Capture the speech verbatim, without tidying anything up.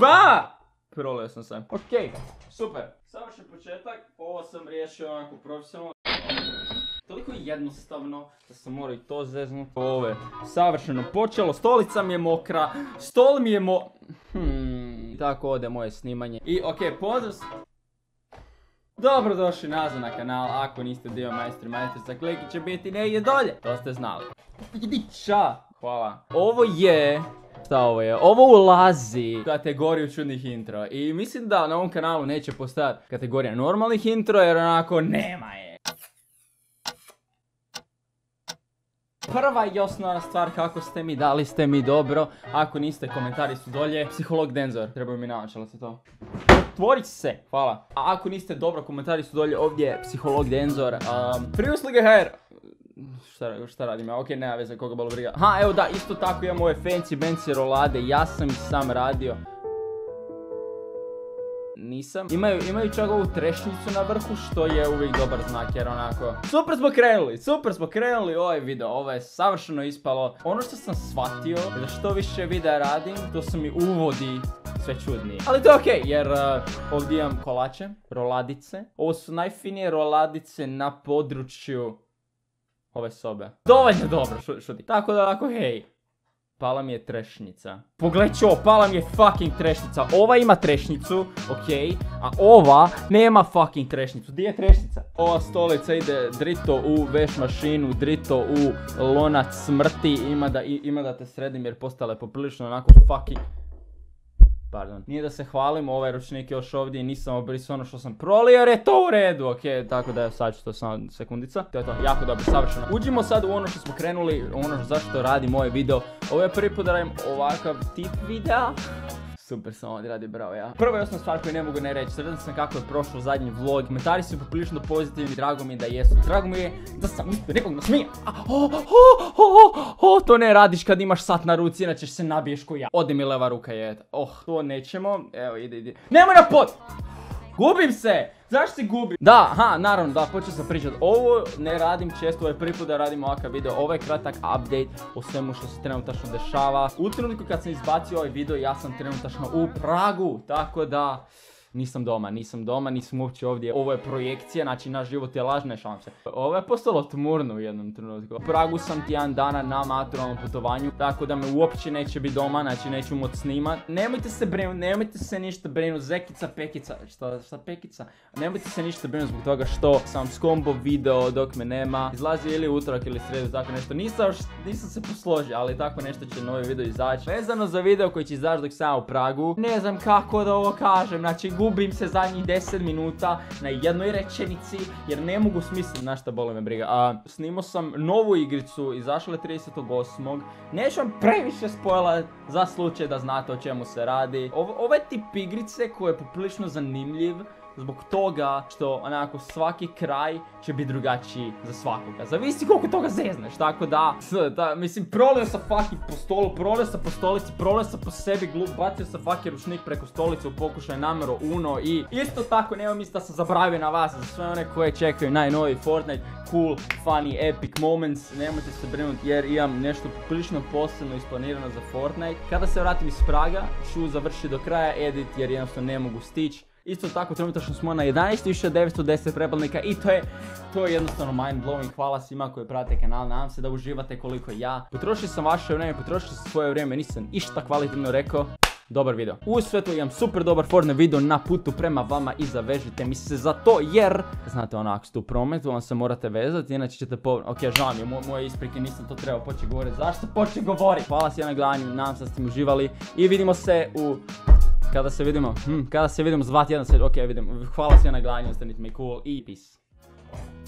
Va! Proleo sam sam. Okej, super. Savršen početak, ovo sam riješio onako profesionalno. Toliko jednostavno da sam morao i to zeznuti. Ovo je savršeno počelo, stolica mi je mokra, stol mi je mo... Hmm, tako ode moje snimanje. I okej, pozdrav... Dobrodošli nazad na kanal, ako niste dio majstri majstrica, klikit će biti negdje dolje. To ste znali. Idiča! Hvala. Ovo je... Šta ovo je? Ovo ulazi u kategoriju čudnih intro. I mislim da na ovom kanalu neće postojati kategorija normalnih intro, jer onako nema je. Prva i osnovna stvar, kako ste mi, da li ste mi dobro. Ako niste, komentari su dolje. Psiholog Denzor, trebaju mi naočala se to. Otvori se, hvala. A ako niste dobro, komentari su dolje, ovdje je Psiholog Denzor. Um, Free usluge her. Šta, šta radim ja? Okej, nema veze, koga bolo briga. Ha, evo da, isto tako imam ove fancy benci rolade, ja sam ih sam radio. Nisam. Imaju, imaju čak ovu trešnicu na vrhu, što je uvijek dobar znak, jer onako... Super smo krenuli, super smo krenuli ovaj video, ovo je savršeno ispalo. Ono što sam shvatio, da što više videa radim, to su mi uvodi sve čudnije. Ali to je okej, jer uh, ovdje imam kolače, roladice. Ovo su najfinije roladice na području... ove sobe. Dovoljno dobro, šuti. Tako da onako, hej. Pala mi je trešnica. Pogledaj ću, pala mi je fucking trešnica. Ova ima trešnicu, okej. A ova nema fucking trešnicu. Gdje je trešnica? Ova stolica ide drito u veš mašinu, drito u lonac smrti. Ima da, ima da te sredim jer postala je poprilično onako fucking... Pardon. Nije da se hvalim, ovaj ručnik je još ovdje i nisam obrisao ono što sam prolio jer je to u redu, okej, tako da sad ću to samo sekundica. To je to, jako dobro, savršeno. Uđimo sad u ono što smo krenuli, ono zašto radim ovaj video. Ovo je prvi put da radim ovakav tip videa. Super sam ovdje radi, bravo ja. Prva je osnovna stvar koju ne mogu ne reći, sredan sam kako je prošlo zadnji vlog. Komentari su poprilično pozitivni, drago mi je da jesu. Drago mi je da sam ispred nekog nasmijen. To ne radiš kad imaš sat na ruci, inače se nabiješ ko ja. Ode mi leva ruka je, oh, to nećemo. Evo, ide, ide. Nemoj na pod! Gubim se! Zašto se gubim? Da, ha, naravno, da, počeo sam pričat. Ovo ne radim često, ovaj prvi put da radim ovakav video. Ovo je kratak update o svemu što se trenutačno dešava. U trenutku kad sam izbacio ovaj video, ja sam trenutačno u Pragu, tako da... Nisam doma, nisam doma, nisam uopće ovdje. Ovo je projekcija, znači naš život je lažne šanse. Ovo je postalo tmurno u jednom trenutku. U Pragu sam tjedan dana na maturalnom putovanju, tako da me uopće neće biti doma, znači neću moći snimat. Nemojte se brinuti, nemojte se ništa brinuti, zekica, pekica, šta, šta pekica? Nemojte se ništa brinuti zbog toga što sam skombo video dok me nema. Izlazi ili utorak ili sredu, tako nešto. Nisam, nisam se posložio, ali tako nešto će novi video izaći. Vezano za video koji će izaći dok sam u Pragu, ne znam kako da ovo kažem, znači gubim se zadnjih deset minuta na jednoj rečenici jer ne mogu smisliti na šta, boli me briga. A, snimao sam novu igricu, izašla je tridesetog osmog Neću vam previše spojila za slučaj da znate o čemu se radi. Ovo je tip igrice koji je poprilično zanimljiv zbog toga što onako svaki kraj će biti drugačiji za svakoga. Zavisi koliko toga zezneš, tako da, da mislim, prolio sam fucking po stolu, prolio sam po stolici, prolio sam po sebi glup, bacio sam fucking ručnik preko stolice u pokušaj namero uno i isto tako nemam misli da sam zaboravio na vas, za sve one koje čekaju najnoviji Fortnite, cool, funny, epic moments, nemojte se brinuti jer imam nešto prilično posebno isplanirano za Fortnite. Kada se vratim iz Praga, ću završiti do kraja edit jer jednostavno ne mogu stići. Isto tako, trenutačno smo na jedanaest tisuća devetsto deset pretplatnika i to je, to je jednostavno mind blowing. Hvala svima koji prate kanal, nadam se da uživate koliko ja. Potrošio sam vaše vrijeme, potrošio sam svoje vrijeme, nisam išta kvalitetno rekao. Dobar video. Uz sve to imam super dobar Fortnite video na putu prema vama i zavežite mi se za to jer... Znate ono, ako ste u prometu, onda se morate vezati, inače ćete povr... Ok, žao mi je, moj, moje isprike, nisam to trebao početi govoriti. Zašto početi govoriti? Hvala svima na gledanju, nadam se da ste uživali i vidimo se u... Kada se vidimo, hm, kada se vidimo, zvati jedan se, okej, okay, vidimo, hvala svima na gledanju, ostanite mi cool i peace.